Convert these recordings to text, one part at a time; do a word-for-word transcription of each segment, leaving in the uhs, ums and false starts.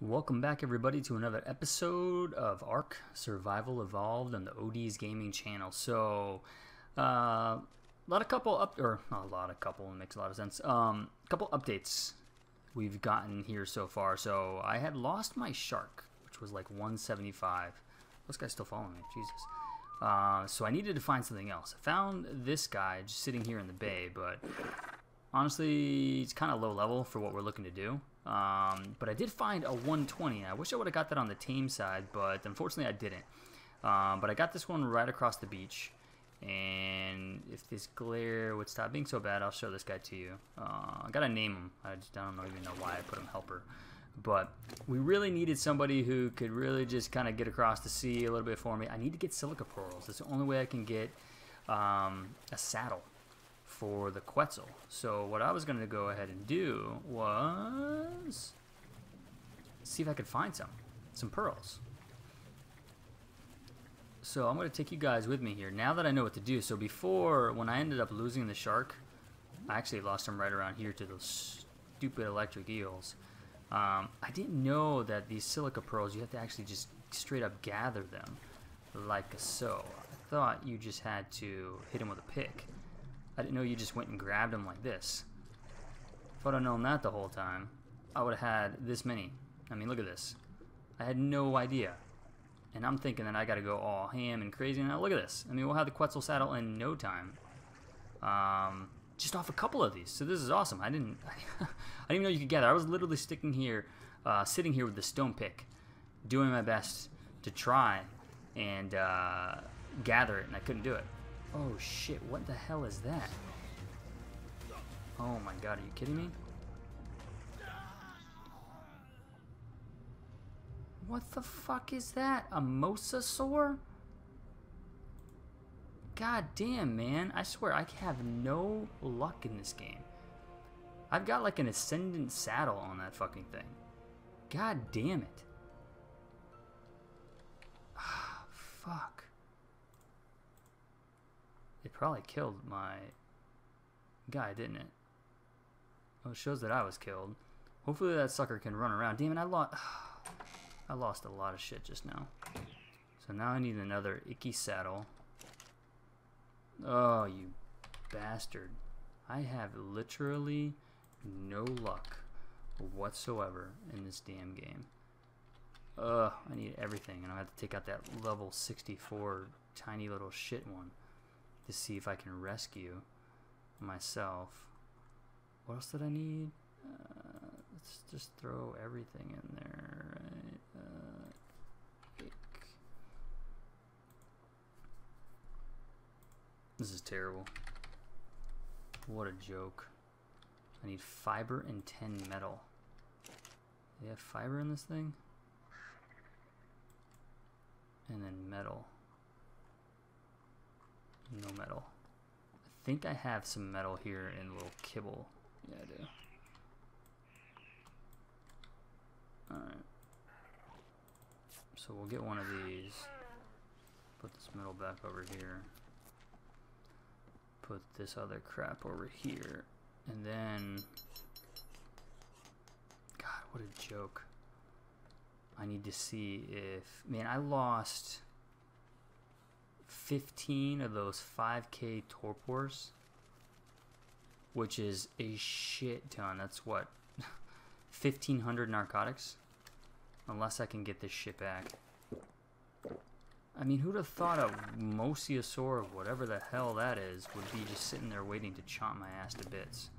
Welcome back, everybody, to another episode of ARK Survival Evolved on the ODeez Gaming channel. So, a uh, lot of couple up, or not a lot of couple, it makes a lot of sense. Um, couple updates we've gotten here so far. So, I had lost my shark, which was like one seventy-five. This guy's still following me, Jesus. Uh, so I needed to find something else. I found this guy just sitting here in the bay, but honestly, it's kind of low level for what we're looking to do. Um, but I did find a one twenty. I wish I would have got that on the tame side, but unfortunately I didn't. Um, but I got this one right across the beach. And if this glare would stop being so bad, I'll show this guy to you. Uh, I gotta name him. I just don't even know why I put him helper. But we really needed somebody who could really just kind of get across the sea a little bit for me. I need to get silica pearls. That's the only way I can get um, a saddle for the Quetzal. So what I was going to go ahead and do was see if I could find some some pearls. So I'm going to take you guys with me here now that I know what to do. So before, when I ended up losing the shark, I actually lost him right around here to those stupid electric eels. Um, I didn't know that these silica pearls, you have to actually just straight up gather them like so. I thought you just had to hit him with a pick. I didn't know you just went and grabbed them like this. If I'd have known that the whole time, I would have had this many. I mean, look at this. I had no idea. And I'm thinking that I gotta go all ham and crazy. Now look at this. I mean, we'll have the Quetzal saddle in no time. Um, just off a couple of these. So this is awesome. I didn't I didn't even know you could gather. I was literally sticking here, uh, sitting here with the stone pick, doing my best to try and uh, gather it, and I couldn't do it. Oh shit, what the hell is that? Oh my god, are you kidding me? What the fuck is that? A Mosasaurus? God damn, man. I swear, I have no luck in this game. I've got like an ascendant saddle on that fucking thing. God damn it. Ah, fuck. It probably killed my guy, didn't it? Oh, it shows that I was killed. Hopefully that sucker can run around. Damn it, I lost. I lost a lot of shit just now. So now I need another icky saddle. Oh, you bastard. I have literally no luck whatsoever in this damn game. Ugh, I need everything, and I have to take out that level sixty-four tiny little shit one to see if I can rescue myself. What else did I need? Uh, let's just throw everything in there. Right? Uh, This is terrible. What a joke. I need fiber and ten metal. Do they have fiber in this thing? And then metal. No metal. I think I have some metal here in a little kibble. Yeah, I do. Alright. So we'll get one of these. Put this metal back over here. Put this other crap over here, and then God, what a joke. I need to see if, man, I lost fifteen of those five K torpors, which is a shit ton. That's what, fifteen hundred narcotics, unless I can get this shit back. I mean, who'd have thought a Mosasaurus, whatever the hell that is, would be just sitting there waiting to chomp my ass to bits?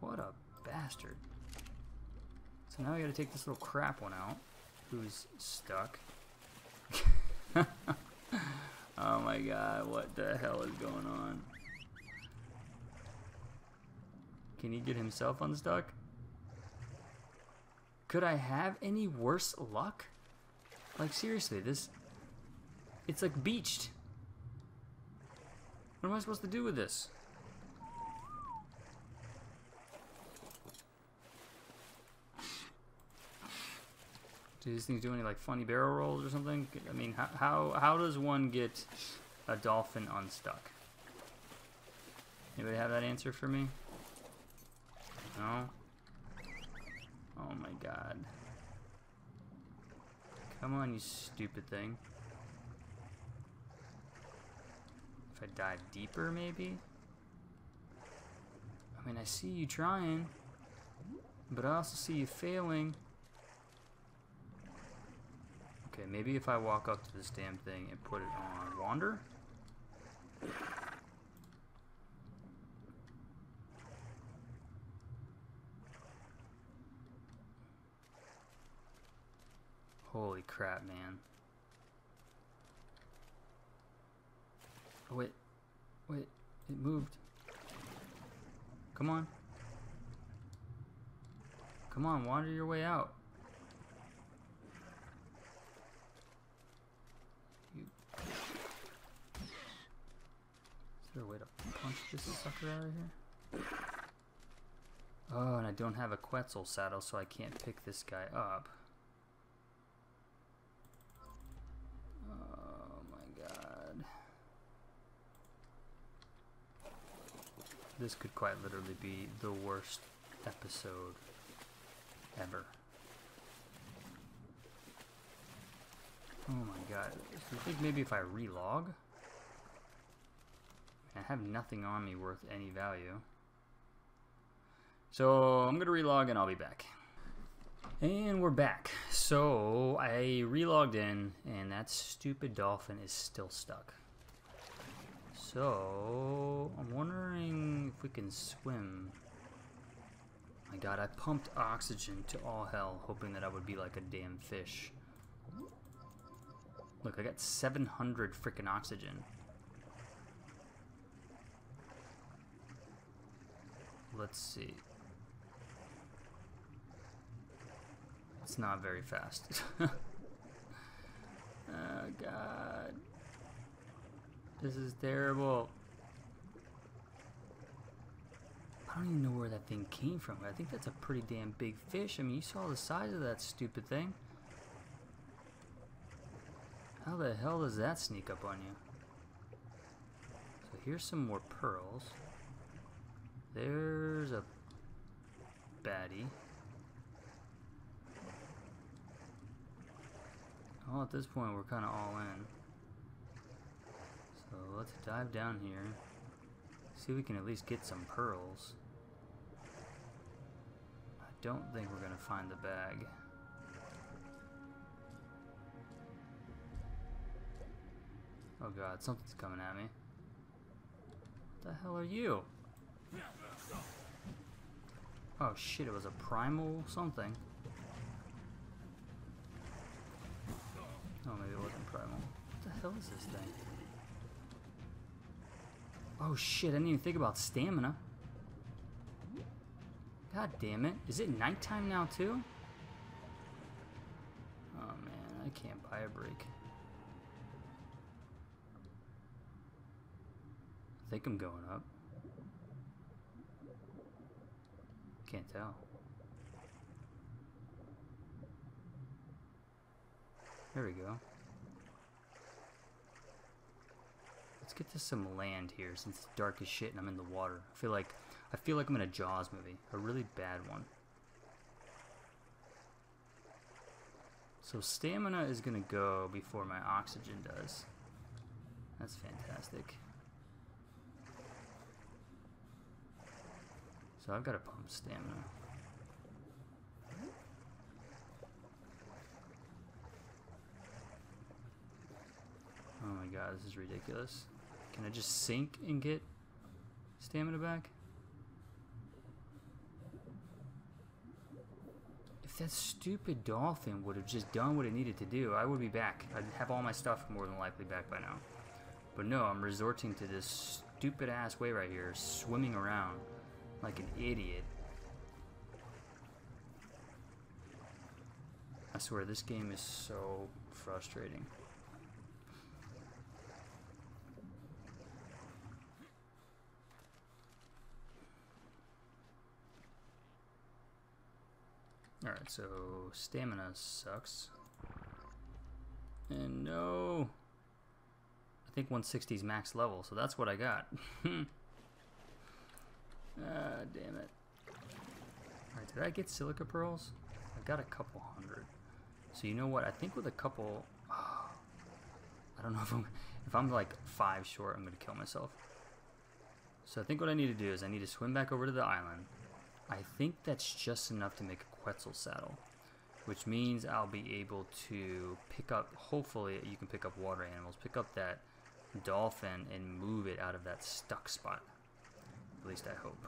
What a bastard. So now I gotta take this little crap one out, who's stuck. Oh my god, what the hell is going on? Can he get himself unstuck? Could I have any worse luck? Like, seriously, this... It's like beached. What am I supposed to do with this? Do these things do any like funny barrel rolls or something? I mean, how how, how does one get a dolphin unstuck? Anybody have that answer for me? No? Oh my god. Come on, you stupid thing. If I dive deeper, maybe? I mean, I see you trying, but I also see you failing. Okay, maybe if I walk up to this damn thing and put it on wander? Holy crap, man. Oh, wait. Wait. It moved. Come on. Come on, wander your way out. You. Is there a way to punch this sucker out of here? Oh, and I don't have a Quetzal saddle, so I can't pick this guy up. This could quite literally be the worst episode ever. Oh my god. I think maybe if I relog, I have nothing on me worth any value. So I'm going to relog and I'll be back. And we're back. So I relogged in and that stupid dolphin is still stuck. So, I'm wondering if we can swim. My god, I pumped oxygen to all hell, hoping that I would be like a damn fish. Look, I got seven hundred freaking oxygen. Let's see. It's not very fast. Oh god. This is terrible. I don't even know where that thing came from. I think that's a pretty damn big fish. I mean, you saw the size of that stupid thing. How the hell does that sneak up on you? So here's some more pearls. There's a baddie. Well, at this point, we're kind of all in. So let's dive down here, see if we can at least get some pearls. I don't think we're gonna find the bag. Oh god, something's coming at me. What the hell are you? Oh shit, it was a primal something. Oh, maybe it wasn't primal. What the hell is this thing? Oh shit, I didn't even think about stamina. God damn it. Is it nighttime now too? Oh man, I can't buy a break. I think I'm going up. Can't tell. There we go. Let's get to some land here since it's dark as shit and I'm in the water. I feel like I feel like I'm in a Jaws movie, a really bad one. So stamina is gonna go before my oxygen does. That's fantastic. So I've got to pump stamina. Oh my god, this is ridiculous. Can I just sink and get stamina back? If that stupid dolphin would have just done what it needed to do, I would be back. I'd have all my stuff more than likely back by now. But no, I'm resorting to this stupid ass way right here, swimming around like an idiot. I swear, this game is so frustrating. Alright, so stamina sucks. And no, I think one sixty is max level, so that's what I got. Ah, damn it. Alright, did I get silica pearls? I got a couple hundred. So you know what? I think with a couple, oh, I don't know if I'm, if I'm like five short, I'm gonna kill myself. So I think what I need to do is I need to swim back over to the island. I think that's just enough to make a Quetzal saddle, which means I'll be able to pick up, hopefully you can pick up water animals, pick up that dolphin and move it out of that stuck spot. At least I hope.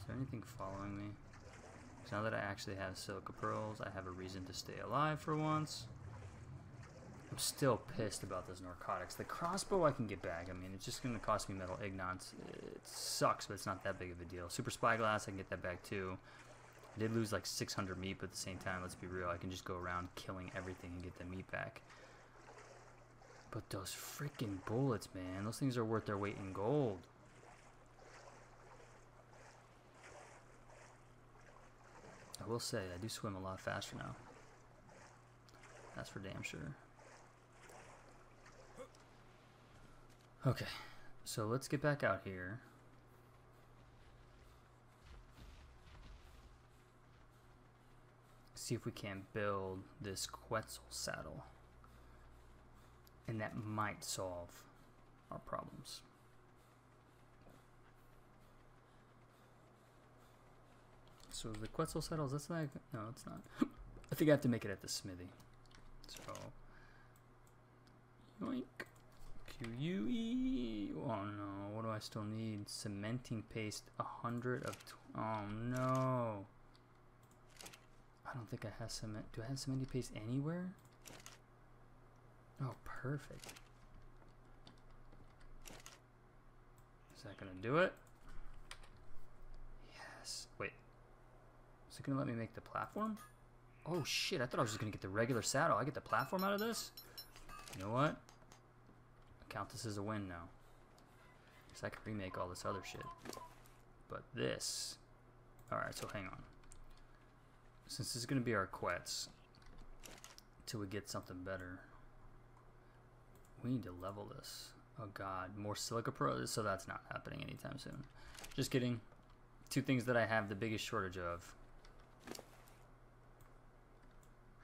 Is there anything following me? So now that I actually have silica pearls, I have a reason to stay alive for once. I'm still pissed about those narcotics. The crossbow I can get back. I mean, it's just going to cost me metal ignons. It sucks, but it's not that big of a deal. Super Spyglass, I can get that back too. I did lose like six hundred meat, but at the same time, let's be real, I can just go around killing everything and get the meat back. But those freaking bullets, man. Those things are worth their weight in gold. I will say, I do swim a lot faster now. That's for damn sure. Okay, so let's get back out here. See if we can build this Quetzal saddle. And that might solve our problems. So the Quetzal saddles, that's like, no, it's not. I think I have to make it at the smithy. So, yoink, Q U E, oh no, what do I still need? Cementing paste, one hundred of, oh no. I don't think I have cement, do I have cementing paste anywhere? Oh, perfect. Is that gonna do it? Yes, wait. Is it gonna let me make the platform? Oh shit, I thought I was just gonna get the regular saddle. I get the platform out of this? You know what? I count this as a win now. Because I could remake all this other shit. But this. Alright, so hang on. Since this is gonna be our Quetz, till we get something better, we need to level this. Oh god, more silica pearls, so that's not happening anytime soon. Just kidding. Two things that I have the biggest shortage of.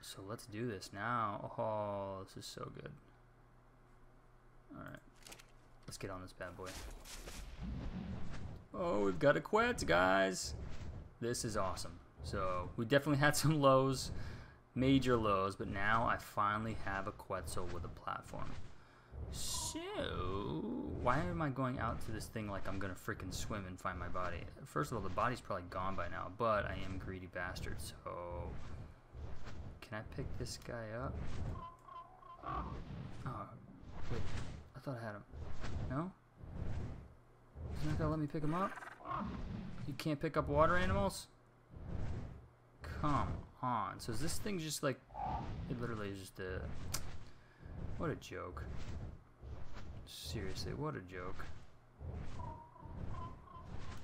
So let's do this now. Oh, this is so good. Alright. Let's get on this bad boy. Oh, we've got a Quetz, guys. This is awesome. So, we definitely had some lows. Major lows. But now I finally have a Quetzal with a platform. So, why am I going out to this thing like I'm going to freaking swim and find my body? First of all, the body's probably gone by now. But I am a greedy bastard, so... Can I pick this guy up? Oh, wait. I thought I had him. No? He's not gonna let me pick him up? You can't pick up water animals? Come on. So is this thing just like... It literally is just a... What a joke. Seriously, what a joke.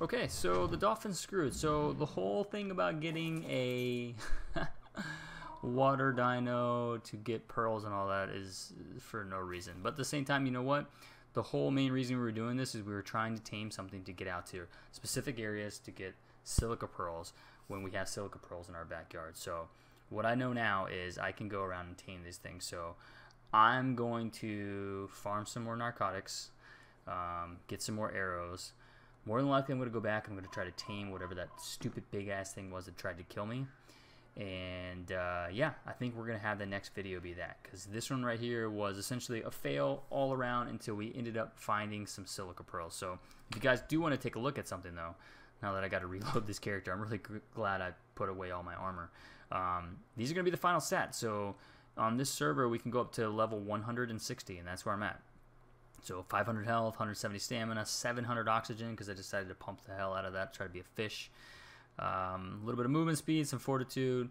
Okay, so the dolphin's screwed. So the whole thing about getting a... water dino to get pearls and all that is for no reason, but at the same time, you know what, the whole main reason we were doing this is we were trying to tame something to get out to specific areas to get silica pearls when we have silica pearls in our backyard. So what I know now is I can go around and tame these things. So I'm going to farm some more narcotics, um, get some more arrows. More than likely I'm going to go back and I'm going to try to tame whatever that stupid big ass thing was that tried to kill me. And uh, yeah, I think we're going to have the next video be that, because this one right here was essentially a fail all around until we ended up finding some silica pearls. So if you guys do want to take a look at something though, now that I got to reload this character, I'm really glad I put away all my armor. Um, these are going to be the final stats. So on this server, we can go up to level one hundred sixty, and that's where I'm at. So five hundred health, one hundred seventy stamina, seven hundred oxygen, because I decided to pump the hell out of that, try to be a fish. Um, a little bit of movement speed, some fortitude,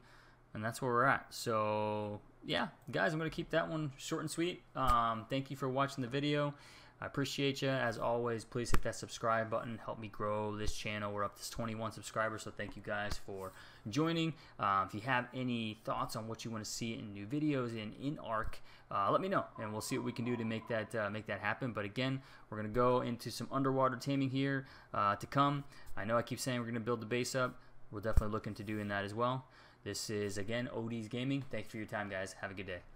and that's where we're at. So yeah, guys, I'm going to keep that one short and sweet. Um, thank you for watching the video. I appreciate you. As always, please hit that subscribe button. Help me grow this channel. We're up to twenty-one subscribers, so thank you guys for joining. Uh, if you have any thoughts on what you want to see in new videos in, in ARK, uh, let me know, and we'll see what we can do to make that, uh, make that happen. But again, we're going to go into some underwater taming here uh, to come. I know I keep saying we're going to build the base up. We're definitely looking to doing that as well. This is, again, ODeez Gaming. Thanks for your time, guys. Have a good day.